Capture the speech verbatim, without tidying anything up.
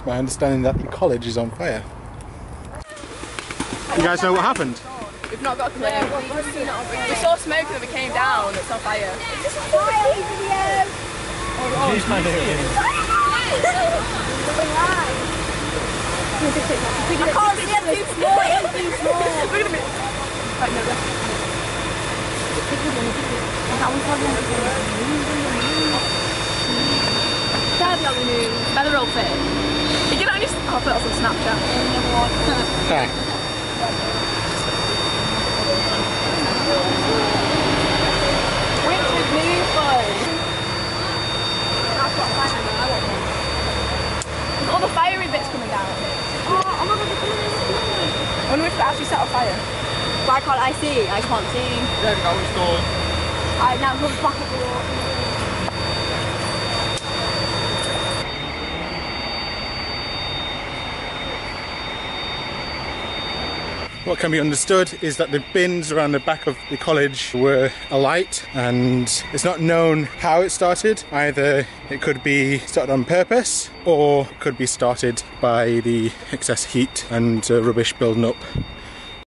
It's my understanding that the college is on fire. You guys know what happened? We've not got a clue. No, we, just seen it on we saw smoke and we came down. It's on fire. It's just a fire video. Oh, it's my I can't see it. Too small. It's too small. Wait a minute. Right, no, that's not the news. Better old thing. You can only pop it off on Snapchat. Okay. All the fiery bits coming down. Oh, oh my god, they're coming down. I wonder if they actually set on fire. Why can't I see? I can't see. There we go, it's gone. Alright, now come back up the wall. What can be understood is that the bins around the back of the college were alight, and it's not known how it started. Either it could be started on purpose, or it could be started by the excess heat and uh, rubbish building up.